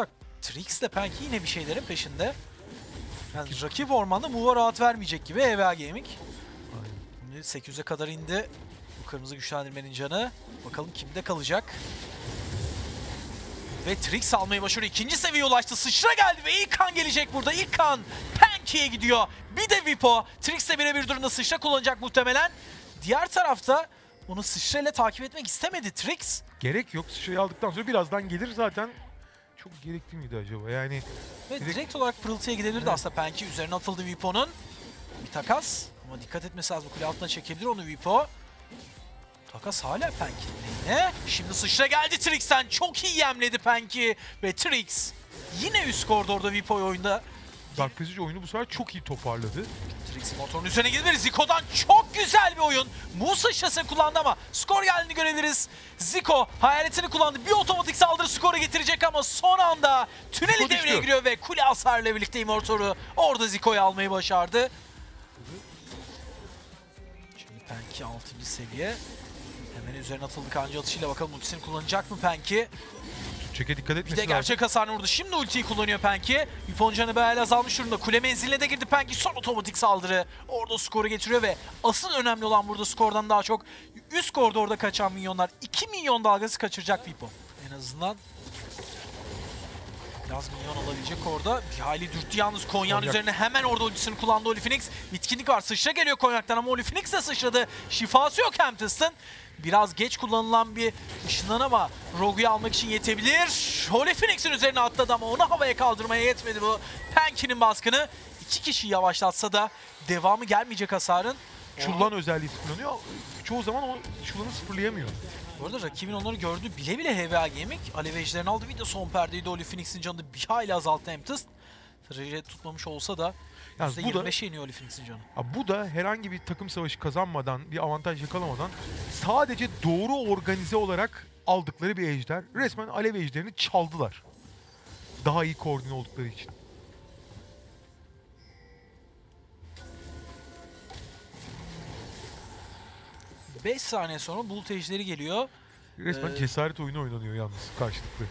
olursak Trix'le Panky yine bir şeylerin peşinde. Yani rakip ormanda Move'a rahat vermeyecek gibi HWA Gaming. Şimdi 800'e kadar indi bu kırmızı güçlendirmenin canı. Bakalım kimde kalacak? Ve Trix almayı başarıyor. İkinci seviyeye ulaştı. Sıçra geldi ve ilk kan gelecek burada. İlk kan Panky'ye gidiyor. Bir de Vipo. Trix'le birebir durumda sıçra kullanacak muhtemelen. Diğer tarafta onu sıçrayla takip etmek istemedi Trix. Gerek yok. Sıçrayı aldıktan sonra birazdan gelir zaten. Çok gerekli miydi acaba? Yani evet, direkt olarak pırıltıya gidebilirdi evet. Aslında Panky. Üzerine atıldı Vipo'nun. Bir takas. Ama dikkat etmesi lazım. Kule altına çekebilir onu Vipo. Takas hala Panky'nin eline. Şimdi sıçra geldi Trix'ten. Çok iyi yemledi Panky. Ve Trix yine üst koridorda Vipo'yu oyunda. Dark Passage oyunu bu sefer çok iyi toparladı. Trix motorun üzerine gidebilir. Ziko'dan çok güzel bir oyun. Musa şase kullandı ama skor geldiğini görebiliriz. Ziko hayaletini kullandı. Bir otomatik saldırı skoru getirecek ama son anda tüneli Ziko devreye düştü. Giriyor ve kule hasarıyla birlikte Immortor'u orada Ziko'yu almayı başardı. Şimdi Panky 6. seviye. Hemen üzerine atıldı kanca atışıyla. Bakalım ultisini kullanacak mı Panky? Çeke dikkat etmesi lazım. Bir de gerçek hasarını vurdu. Şimdi ultiyi kullanıyor Panky. Yupon canı bayağı azalmış durumda. Kule menziline de girdi Panky. Son otomatik saldırı. Orada skoru getiriyor ve asıl önemli olan burada skordan daha çok üst koridorda kaçan minyonlar. 2 minyon dalgası kaçıracak Vipo. En azından biraz minyon alabilecek orada. Bir hayli dürttü yalnız Konya'nın üzerine. Hemen orada ultisini kullandı HolyPhoenix. Bitkinlik var. Sıçra geliyor Konya'dan ama HolyPhoenix de sıçradı. Şifası yok Emtest'in. Biraz geç kullanılan bir ışınlan ama Rogu'yu almak için yetebilir. HolyPhoenix'in üzerine atladı ama onu havaya kaldırmaya yetmedi bu Panky'nin baskını. 2 kişiyi yavaşlatsa da devamı gelmeyecek hasarın. Chullan özelliği sıfırlanıyor. Çoğu zaman o Chullan'ı sıfırlayamıyor. Bu arada rakibin onları gördü. Bile bile HWA Gaming alevecilerini aldı. Bir de son perdeyi de HolyPhoenix'in canını bir hayli azalttı Emtest. Trajet tutmamış olsa da yani %25'e iniyor HolyPhoenix'in canı. Bu da herhangi bir takım savaşı kazanmadan, bir avantaj yakalamadan sadece doğru organize olarak aldıkları bir ejder. Resmen alev ejderini çaldılar. Daha iyi koordine oldukları için. Beş saniye sonra bulut ejderi geliyor. Resmen cesaret oyunu oynanıyor yalnız karşılıklı.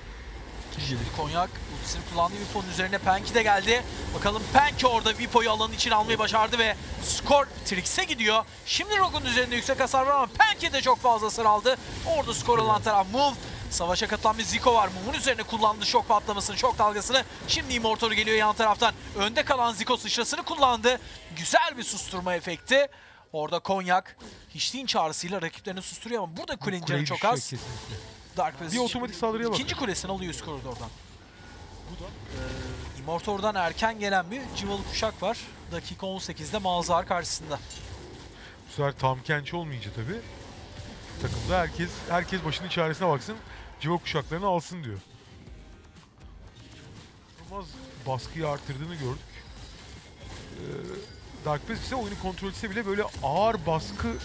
Cognac ultisini kullandı. Vipo'nun üzerine Panky de geldi. Bakalım Panky orada Vipo'yu alanın içine almayı başardı ve skor Trix'e gidiyor. Şimdi Rogue'un üzerinde yüksek hasar var ama Panky de çok fazla hasar aldı. Orada skor alan taraf Move. Savaşa katılan bir Ziko var. Move'un üzerine kullandı şok patlamasını, şok dalgasını. Şimdi Immortor geliyor yan taraftan. Önde kalan Ziko sıçrasını kullandı. Güzel bir susturma efekti. Orada Cognac hiçliğin çağrısıyla rakiplerini susturuyor ama burada kulenin canı çok az. Kesinlikle. Dark Passage. Bir otomatik saldırıya bakıyor. İkinci kulesini alıyor üst koridordan. Immortor'dan erken gelen bir civalı kuşak var. Dakika 18'de Malzahar karşısında. Bu sefer tam kenç olmayınca tabii. Takımda herkes başının çaresine baksın. Civa kuşaklarını alsın diyor. Olmaz baskıyı artırdığını gördük. Dark Passage ise oyunu kontrol etse bile böyle ağır baskı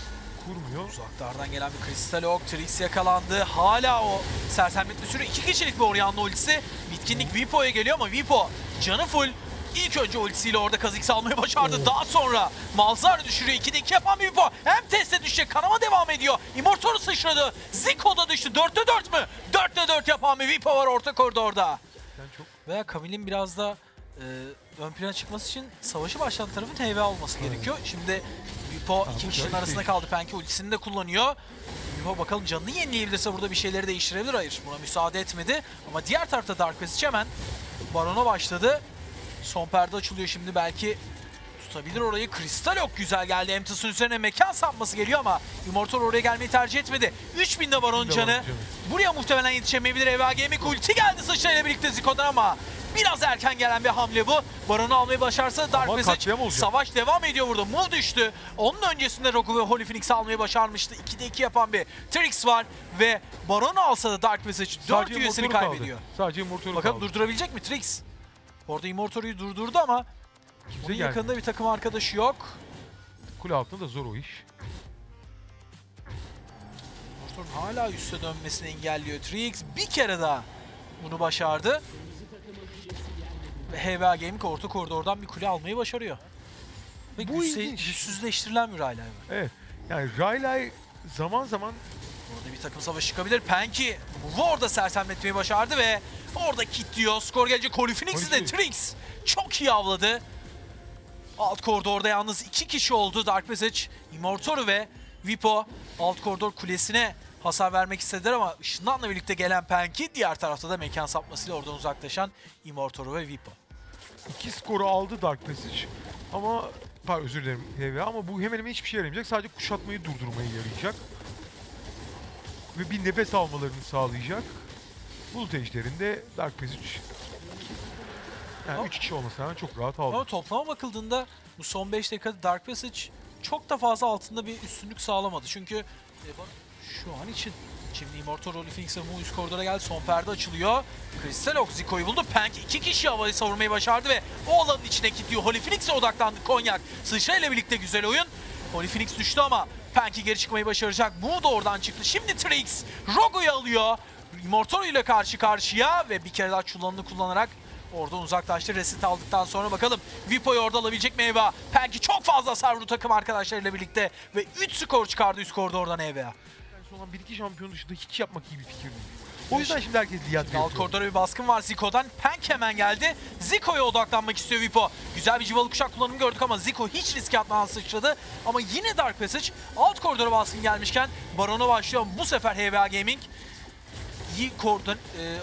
kurmuyor. Uzaklardan gelen bir kristal ok. Trix yakalandı. Hala o sersemletme sürüyor. 2 kişilik bir Orianna ultisi. Bitkinlik Vipo'ya geliyor ama Vipo canı full. İlk önce ultisiyle orada Kha'Zix almayı başardı. Daha sonra Malzahar düşürüyor. 2'de 2 yapan bir Vipo. Emtest'e düşecek. Kanama devam ediyor. Immortor sıçradı. Ziko'da düştü. 4'te 4 mü? 4'te 4 yapan bir Vipo var orta koridorda. Veya Camille'in biraz da ön plana çıkması için savaşı başlatan tarafın TV olması gerekiyor. Şimdi Bwipo iki kişinin arasında kaldı. Panky ultisini de kullanıyor. Bwipo bakalım canını yenileyebilirse burada bir şeyleri değiştirebilir. Hayır, buna müsaade etmedi. Ama diğer tarafta Dark Passage hemen Baron'a başladı. Son perde açılıyor şimdi belki tutabilir orayı. Kristal ok güzel geldi. Emtest'in üzerine mekan sanması geliyor ama Immortor oraya gelmeyi tercih etmedi. 3000'de Baron canı. Buraya muhtemelen yetişemeyebilir. HWA Gaming ulti geldi sıçrayla birlikte Ziko'dan ama biraz erken gelen bir hamle bu. Baron'u almayı başarsa Dark Passage savaş devam ediyor burada. Move düştü. Onun öncesinde Rogue ve HolyPhoenix almayı başarmıştı. 2'de 2 yapan bir Trix var ve Baron'u alsa da Dark Passage 4 üyesini kaybediyor. Sadece Immortor'u bakalım kaldı. Durdurabilecek mi Trix? Orada Immortor'u durdurdu ama kimse onun yakında geldi. Bir takım arkadaşı yok. Kule altında da zor o iş. Immortor'un hala üste dönmesini engelliyor Trix. Bir kere daha bunu başardı. HWA Gaming orta koridordan bir kule almayı başarıyor. Ve bu güçsüzleştirilen bir Raylay var. Evet. Yani Raylay zaman zaman orada bir takım savaşı çıkabilir. Panky Move'u orada sersemletmeyi başardı ve Orada kilitliyor. Skor gelecek. HolyPhoenix'i de Trix çok iyi avladı. Alt koridorda yalnız 2 kişi oldu. Dark Passage, Immortor ve Vipo alt koridor kulesine hasar vermek istediler ama ışınlanla birlikte gelen Panky, diğer tarafta da mekan sapmasıyla oradan uzaklaşan Immortor ve Vipo. 2 skoru aldı Dark Passage ama özür dilerim HWA, ama bu hemen hemen hiçbir şey yaramayacak. Sadece kuşatmayı durdurmaya yarayacak. Ve bir nefes almalarını sağlayacak. Bulut ejderinde Dark Passage. Yani 3 kişi olmasına rağmen çok rahat aldı. Ama toplama bakıldığında bu son 5 dakikada Dark Passage çok da fazla altında bir üstünlük sağlamadı. Çünkü şu an için şimdi Immortor, HolyPhoenix ve Mu üst koridora geldi. Son perde açılıyor. Crystal Ox Zico'yu buldu. Panky 2 kişi havayı savurmayı başardı ve o alanın içine gidiyor. HolyPhoenix'e odaklandı Cognac. Sıçrayla birlikte güzel oyun. HolyPhoenix düştü ama Panky geri çıkmayı başaracak. Mu da oradan çıktı. Şimdi Trix Rogu'yu alıyor. Immortor ile karşı karşıya ve bir kere daha Chullan'ını kullanarak oradan uzaklaştı. Reset aldıktan sonra bakalım Vipo'yu orada alabilecek mi HWA? Panky çok fazla hasar vurdu takım arkadaşlarıyla birlikte ve 3 skor çıkardı üst koridordan HWA. Olan 1-2 şampiyon dışında hiç yapmak iyi bir fikir değil. O yüzden şimdi herkes diyat yapıyor. Alt koridora bir baskın var Zico'dan. Pank hemen geldi. Zico'ya odaklanmak istiyor Vipo. Güzel bir civalı kuşak kullanımı gördük ama Zico hiç riske atmadan sıçradı. Ama yine Dark Passage alt koridora baskın gelmişken Baron'a başlıyor. Bu sefer HWA Gaming iyi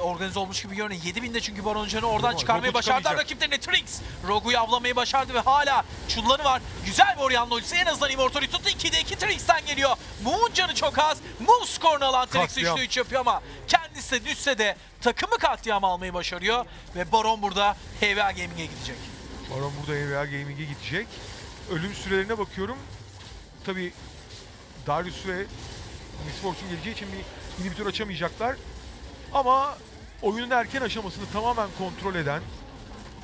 organize olmuş gibi görünüyor. 7000'de çünkü Baron Can'ı oradan çıkarmayı başardılar rakiplerine. Trix Rogu'yu avlamayı başardı ve hala Chullan'ı var. Güzel bir Orianna ultisi en azından Immortor'u tuttu. 2'de 2 Trix'ten geliyor. Moon canı çok az. Move skorunu alan Trix 3'te 3 yapıyor ama kendisi de düşse de takımı katliam almayı başarıyor. Ve Baron burada HWA Gaming'e gidecek. Baron burada HWA Gaming'e gidecek. Ölüm sürelerine bakıyorum. Tabii Darius ve Miss Fortune geleceği için bir inhibitor açamayacaklar. Ama oyunun erken aşamasını tamamen kontrol eden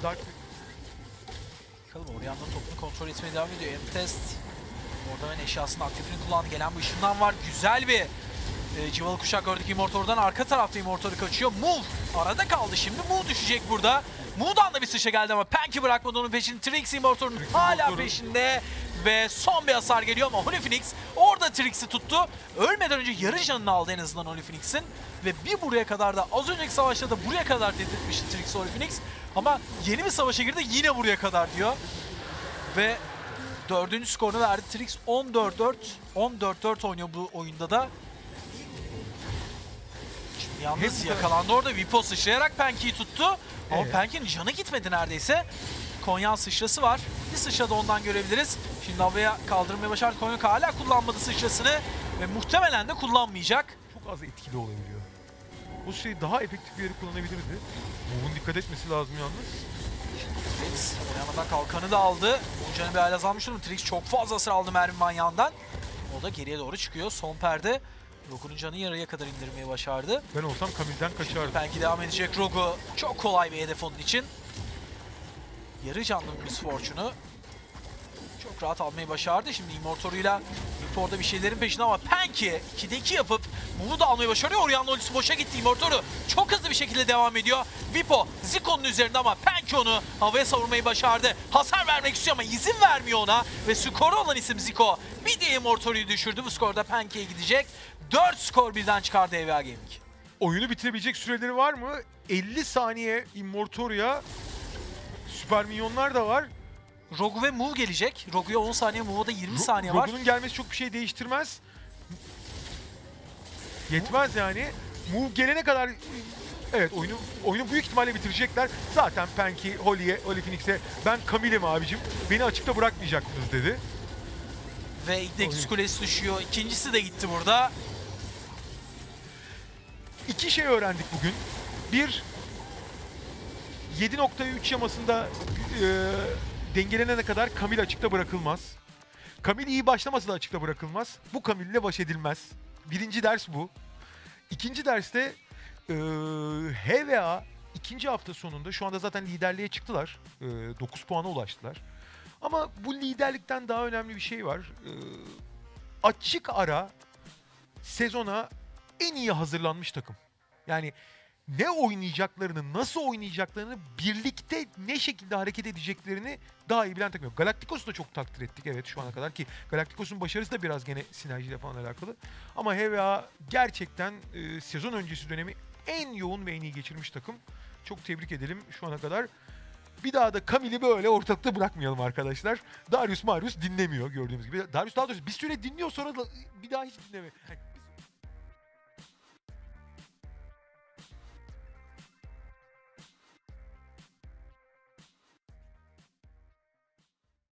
Dark... Bakalım Orianna topunu kontrol etmeye devam ediyor. Emtest orada ben eşyasının aktifini kullandı. Gelen bu ışından var. Güzel bir civalı kuşak gördük Immortor'dan. Arka tarafta Immortor'u kaçıyor. Move arada kaldı şimdi. Move düşecek burada. Move'dan da bir sıçra geldi ama Panky bırakmadı onun peşini. Trix Immortor'un hala peşinde. Ve son bir hasar geliyor ama HolyPhoenix orada Trix'i tuttu. Ölmeden önce yarı canını aldı en azından HolyPhoenix'in. Ve bir buraya kadar da az önceki savaşta da buraya kadar dedirtmişti Trix'i HolyPhoenix. Ama yeni bir savaşa girdi yine buraya kadar diyor. Ve 4. skorunu verdi. Trix 14-4. 14-4 oynuyor bu oyunda da. Şimdi yalnız yakalandı orada. Vipo sıçrayarak Panky'yi tuttu. Ama Panky'nin canı gitmedi neredeyse. Konya sıçrası var. Bir sıçra da ondan görebiliriz. Şimdi havaya kaldırmaya başardı. Cognac hala kullanmadı sıçrasını ve muhtemelen de kullanmayacak. Çok az etkili olabiliyor. Bu şeyi daha efektif bir yeri kullanabilirdi. Bunun dikkat etmesi lazım yalnız. Trix Orianna'dan kalkanı da aldı. Buncan'ı bir hala almış durumda. Trix çok fazla hasar aldı Mervin Manyan'dan. O da geriye doğru çıkıyor. Son perde Rogu'nun canı yarıya kadar indirmeyi başardı. Ben olsam Camille'den kaçardım. Belki devam edecek Rogu. Çok kolay bir hedef onun için. Yarı canlı Miss Fortune'u çok rahat almayı başardı. Şimdi Immortor'uyla Vipo'da bir şeylerin peşinde ama Panky 2'de 2 yapıp bunu da almayı başarıyor. Orianna ultisi boşa gitti. Immortor'u çok hızlı bir şekilde devam ediyor. Vipo Zico'nun üzerinde ama Panky onu havaya savurmayı başardı. Hasar vermek istiyor ama izin vermiyor ona. Ve skoru olan isim Ziko. Bir de Immortor'u düşürdü. Bu skorda Panky'ye gidecek. 4 skor birden çıkardı HWA Gaming. Oyunu bitirebilecek süreleri var mı? 50 saniye Immortor'ya. Süper minyonlar da var. Rogu ve Move gelecek. Rogu'ya 10 saniye, Move'a da 20 saniye var. Rogu'nun gelmesi çok bir şey değiştirmez. Yetmez yani. Move gelene kadar evet oyunu büyük ihtimalle bitirecekler. Zaten Panky, HolyPhoenix'e ben Camille'im abicim. Beni açıkta bırakmayacaksınız dedi. Ve Nexus kulesi düşüyor. İkincisi de gitti burada. 2 şey öğrendik bugün. Bir, 7.3 yamasında dengelenene kadar Camille açıkta bırakılmaz. Camille iyi başlaması da açıkta bırakılmaz. Bu Camille'le baş edilmez. Birinci ders bu. İkinci derste HWA ikinci hafta sonunda şu anda zaten liderliğe çıktılar. 9 puana ulaştılar. Ama bu liderlikten daha önemli bir şey var. Açık ara sezona en iyi hazırlanmış takım. Yani ne oynayacaklarını, nasıl oynayacaklarını, birlikte ne şekilde hareket edeceklerini daha iyi bilen takım. Galacticos'u da çok takdir ettik evet şu ana kadar ki Galacticos'un başarısı da biraz gene sinerjiyle falan alakalı. Ama HWA gerçekten sezon öncesi dönemi en yoğun ve en iyi geçirmiş takım. Çok tebrik edelim şu ana kadar. Bir daha da Camille'i böyle ortalıkta bırakmayalım arkadaşlar. Darius dinlemiyor gördüğünüz gibi. Darius daha doğrusu bir süre dinliyor, sonra da bir daha hiç dinlemiyor.